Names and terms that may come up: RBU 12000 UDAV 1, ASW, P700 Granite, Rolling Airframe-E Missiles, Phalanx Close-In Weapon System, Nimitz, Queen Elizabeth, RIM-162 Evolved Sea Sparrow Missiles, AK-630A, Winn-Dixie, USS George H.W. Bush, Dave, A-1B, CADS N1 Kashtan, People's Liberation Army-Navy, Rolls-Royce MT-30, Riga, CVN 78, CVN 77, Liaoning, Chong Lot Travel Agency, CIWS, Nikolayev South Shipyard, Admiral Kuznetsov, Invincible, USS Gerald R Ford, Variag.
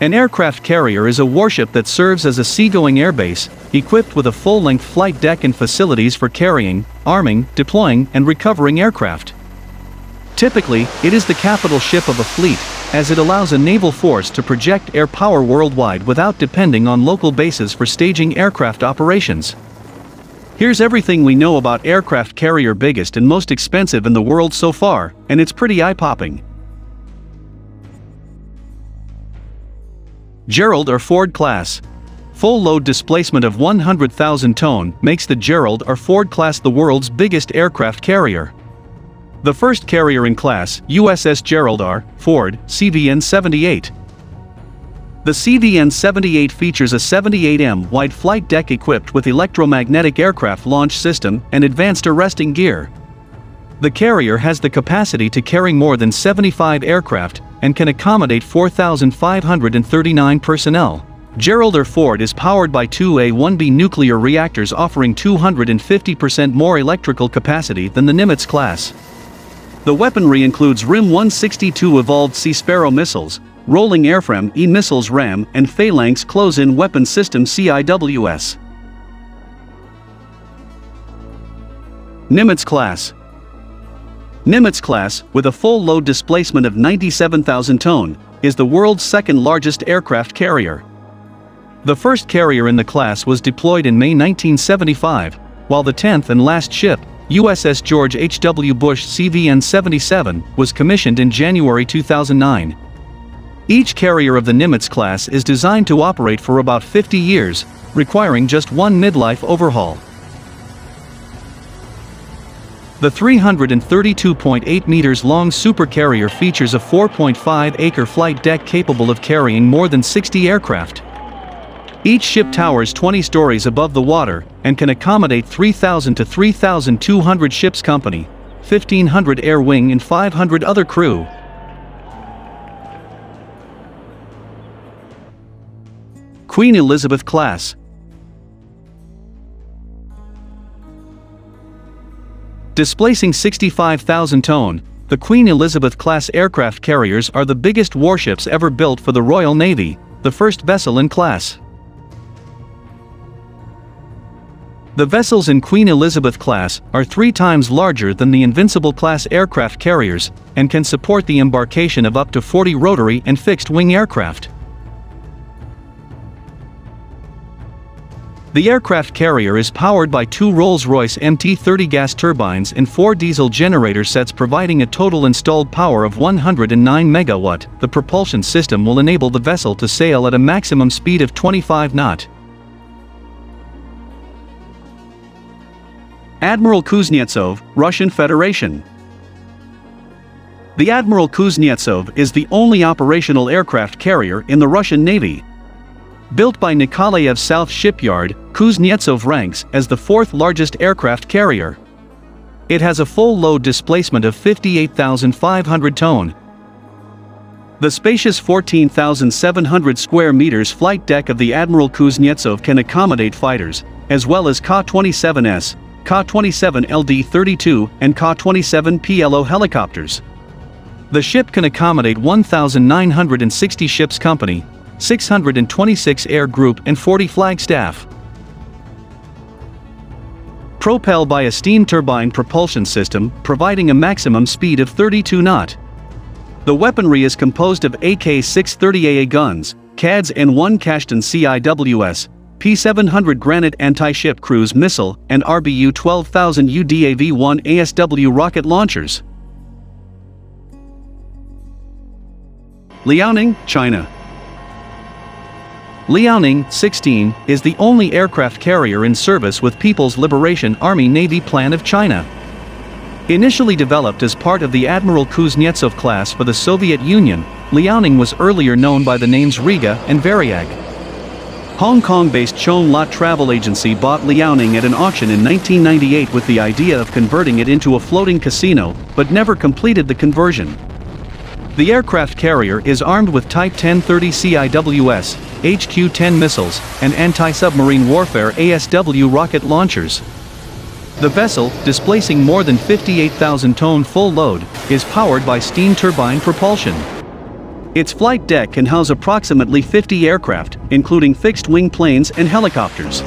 An aircraft carrier is a warship that serves as a seagoing airbase, equipped with a full-length flight deck and facilities for carrying, arming, deploying, and recovering aircraft. Typically, it is the capital ship of a fleet, as it allows a naval force to project air power worldwide without depending on local bases for staging aircraft operations. Here's everything we know about aircraft carrier, biggest and most expensive in the world so far, and it's pretty eye-popping. Gerald R Ford class. Full load displacement of 100,000 ton makes the Gerald R Ford class the world's biggest aircraft carrier. The first carrier in class, USS Gerald R Ford, CVN 78. The CVN 78 features a 78 m wide flight deck equipped with electromagnetic aircraft launch system and advanced arresting gear. The carrier has the capacity to carry more than 75 aircraft and can accommodate 4,539 personnel. Gerald R. Ford is powered by two A-1B nuclear reactors, offering 250% more electrical capacity than the Nimitz class. The weaponry includes RIM-162 Evolved Sea Sparrow Missiles, Rolling Airframe-E Missiles RAM, and Phalanx Close-In Weapon System CIWS. Nimitz class. Nimitz class, with a full load displacement of 97,000 ton, is the world's second largest aircraft carrier. The first carrier in the class was deployed in May 1975, while the 10th and last ship, USS George H.W. Bush CVN 77, was commissioned in January 2009. Each carrier of the Nimitz class is designed to operate for about 50 years, requiring just one midlife overhaul. The 332.8 meters long supercarrier features a 4.5-acre flight deck capable of carrying more than 60 aircraft. Each ship towers 20 stories above the water and can accommodate 3,000 to 3,200 ship's company, 1,500 air wing, and 500 other crew. Queen Elizabeth class. Displacing 65,000 ton, the Queen Elizabeth-class aircraft carriers are the biggest warships ever built for the Royal Navy, the first vessel in class. The vessels in Queen Elizabeth-class are 3 times larger than the Invincible-class aircraft carriers and can support the embarkation of up to 40 rotary and fixed-wing aircraft. The aircraft carrier is powered by 2 Rolls-Royce MT-30 gas turbines and 4 diesel generator sets, providing a total installed power of 109 MW. The propulsion system will enable the vessel to sail at a maximum speed of 25 knots. Admiral Kuznetsov, Russian Federation. The Admiral Kuznetsov is the only operational aircraft carrier in the Russian Navy. Built by Nikolayev South Shipyard, Kuznetsov ranks as the 4th largest aircraft carrier. It has a full load displacement of 58,500 ton. The spacious 14,700 square meters flight deck of the Admiral Kuznetsov can accommodate fighters, as well as Ka-27S, Ka-27LD-32, and Ka-27PLO helicopters. The ship can accommodate 1,960 ships company, 626 air group, and 40 flagstaff. Propelled by a steam turbine propulsion system, providing a maximum speed of 32 knot. The weaponry is composed of AK-630A guns, CADS N1 Kashtan CIWS, P700 Granite anti-ship cruise missile, and RBU 12000 UDAV 1 ASW rocket launchers. Liaoning, China. Liaoning, 16, is the only aircraft carrier in service with People's Liberation Army-Navy Plan of China. Initially developed as part of the Admiral Kuznetsov class for the Soviet Union, Liaoning was earlier known by the names Riga and Variag. Hong Kong-based Chong Lot Travel Agency bought Liaoning at an auction in 1998 with the idea of converting it into a floating casino, but never completed the conversion. The aircraft carrier is armed with Type 1030 CIWS, HQ-10 missiles, and anti-submarine warfare ASW rocket launchers. The vessel, displacing more than 58,000 ton full load, is powered by steam turbine propulsion. Its flight deck can house approximately 50 aircraft, including fixed-wing planes and helicopters.